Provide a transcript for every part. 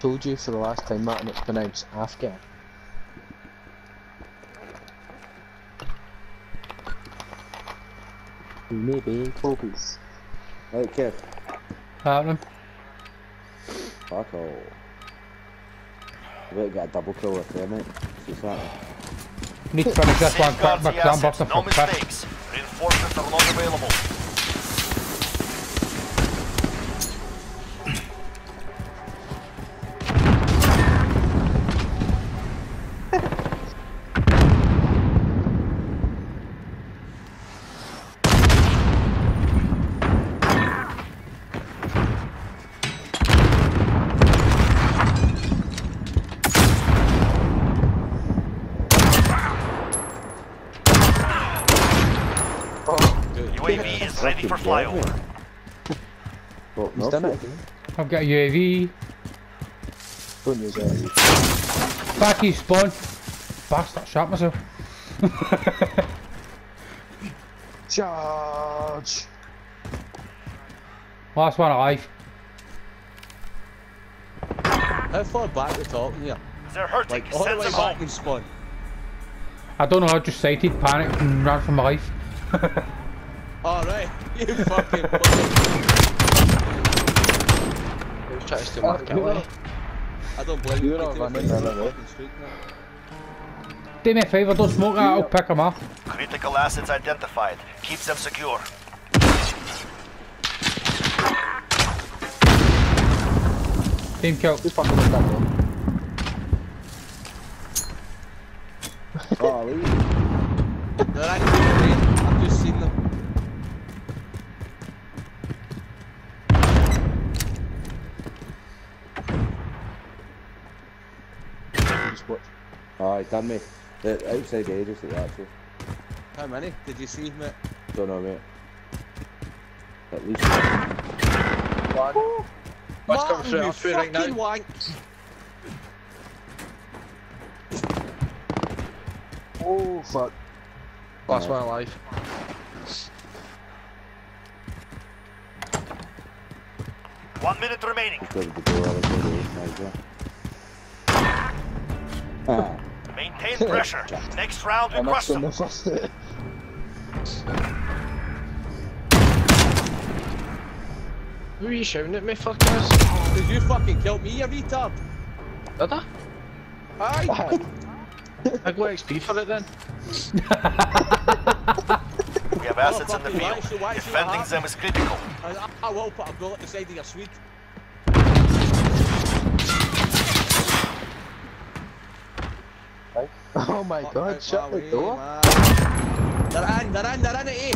Told you for the last time, Martin, it's pronounced Afghan. You may be in Kobe's. Right, kid. Happening. Fuck all. We got a double kill with them, mate. She's happening. Need to finish this one quick, but I'm busting for quick. No mistakes. Reinforcements are not available. UAV is ready for flyover. Well, he's done it. I've got a UAV. Don't use it. Back you spawn. Bastard, shot myself. Charge. Last one alive. How far back we talking here? They're hurting. Like, all the way back and spawn. I don't know. I just sighted, panicked, and ran for my life. Alright, you fucking boy. I was trying to steal my cat. I don't blame you. Do me a favour, don't smoke that, I'll pick them up. Critical assets identified. Keep them secure. Team kill. Who fucking was that one? Oh, leave. They're actually in. I've just seen them. Aye, done me. They're outside the edges of the actual. How many did you see, mate? Don't know, mate. At least one. Oh, what's coming through? I'm through right now. Wank. Oh fuck! Last one alive. One minute remaining. Maintain pressure. Next round we crush them. Who are you shouting at me, fuckers? Did you fucking kill me, you retard? Did I? Aye. I got XP for it then. We have assets in the field. Defending them is critical. I will put a bullet inside of your Swede. Oh my god, shut the door. They're in at 8.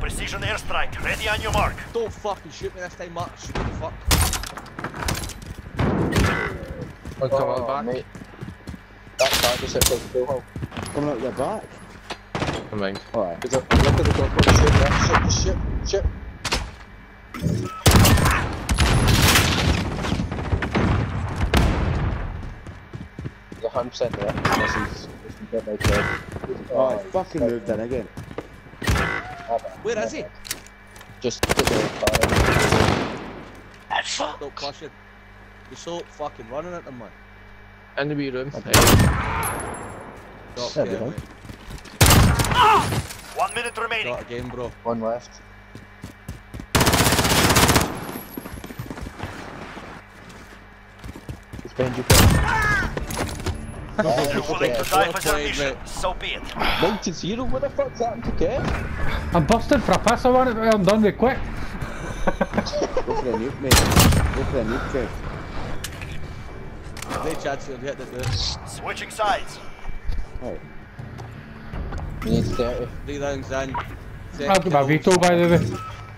Precision airstrike, ready on your mark. Don't fucking shoot me this time, Mark. Shoot the fuck. I'll come out the back. Mate. That's bad, just hit the door hole. Coming out the back? I mean, alright. Look at the door hole, shoot. There's 100% there, unless he's... Oh, I fucking moved in again. Where is he? Just put the car in. Fuck! Don't push it. You're so fucking running at them, man. In the wee room. Okay. There we go. Ah! 1 minute remaining. Got a game, bro. One left. Suspend your car. So be it. 1-0, what the fuck's happened to Kev? I'm busted for a pass, I'm done with quick. Go for a nuke, mate. Go for a nuke, Kev. There's no chance you'll hit the door. Switching sides. Right. We need 30. 3 rounds in. I'll get my veto, by the way.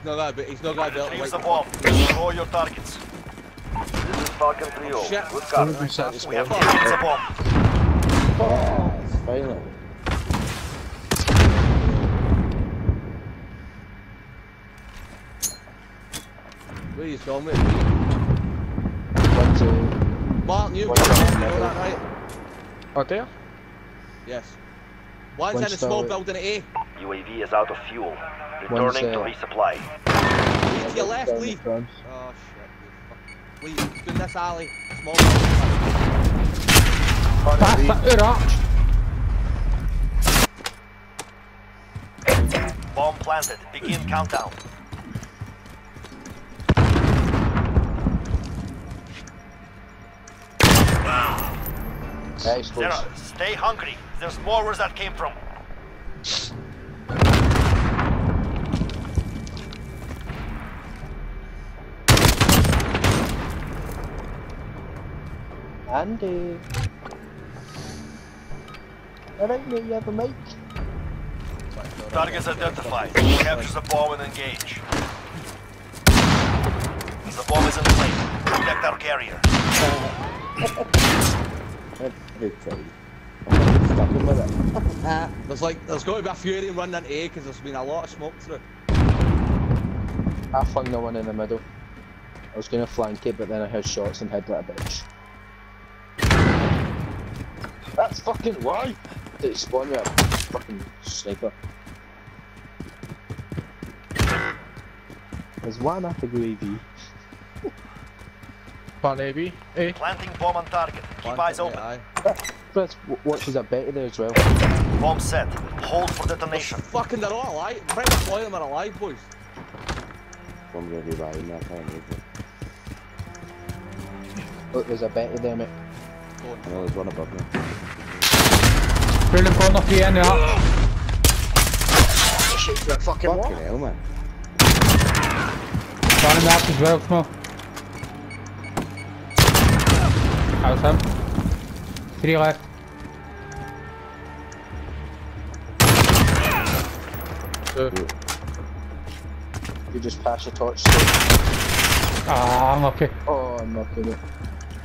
No, that, but he's not got to be able to white. Destroy your targets. This is Falcon 3-0. Oh, shit. We've got it. We have taken the bomb. Oh, it's final. Where are you going, mate? 1-2. Martin, you got that right? Out there? Yes. One's in a small building at A. UAV is out of fuel. Returning to resupply. Leave to your left, leave. Oh shit, you fucking. Leave, in this alley. Bomb planted. Begin countdown. Nice, stay hungry. There's more where that came from. Andy, that ain't me, you ever mate. Targets identified. Capture the bomb and engage. The bomb is in place. Protect our carrier. Stuck in with it. There's got to be a fury running into A because there's been a lot of smoke through. I flung the one in the middle. I was going to flank it, but then I heard shots and head like a bitch. That's fucking why did he spawn you a fucking sniper? There's one at the UAV. Plan AB, eh? Planting bomb on target. Keep eyes open. Chris watches a beta there as well. Bomb set. Hold for detonation. They're fucking, they're all alive. Bring the boy, them are alive, boys. I'm gonna be right in that time, isn't it? Look, there's a beta there, mate. I know there's one above me. Building corner off the end, yeah. Fucking hell, man. Down in the house as well, come on. That was him. 3 left. You just pass your torch. Ah, I'm lucky. Oh, I'm lucky, mate.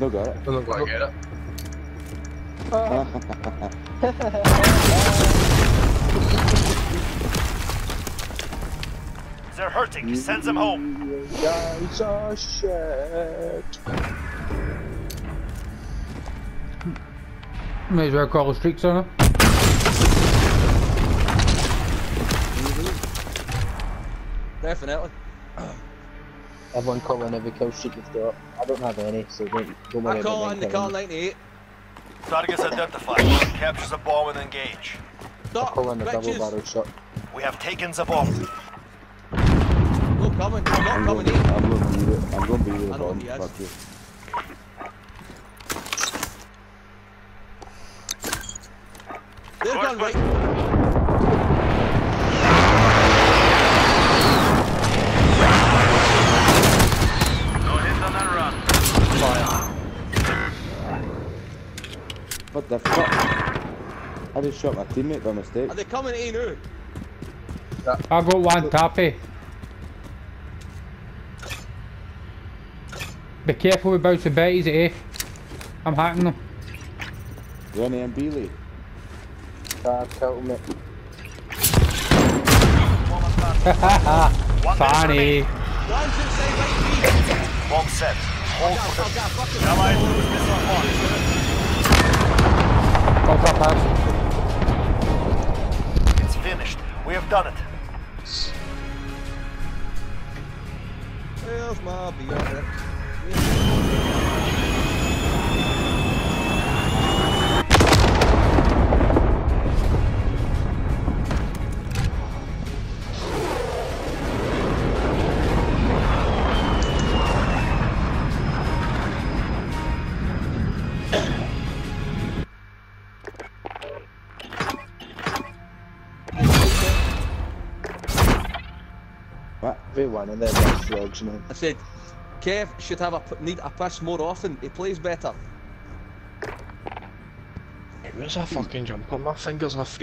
No got it. Doesn't quite get it. They're hurting, send them home. You guys are shit. May as well call the streaks on her. Definitely. Everyone calling every kill sheet you've got. I don't have any, so don't worry about it. I call on the call 98. Targets identified. Capture the bomb and engage. Stop! Pull in the double barrel shot. We have taken the bomb. Look, coming. I'm not coming in. I'm going to be with it. I'm going to be with the bomb. Fuck you. They're gone right. No hits on that run. Fire. What the fuck? I just shot my teammate by mistake. Are they coming in now? Yeah. I got one tappy. Be careful with both the betties at A. I'm hacking them. Ronnie and Beely. I've killed him. Funny. Bomb set. Hold. It's finished. We have done it. Where's my beer? One of them frogs, man. I said, Kev should have need a push more often. He plays better. It was a fucking jump on my fingers.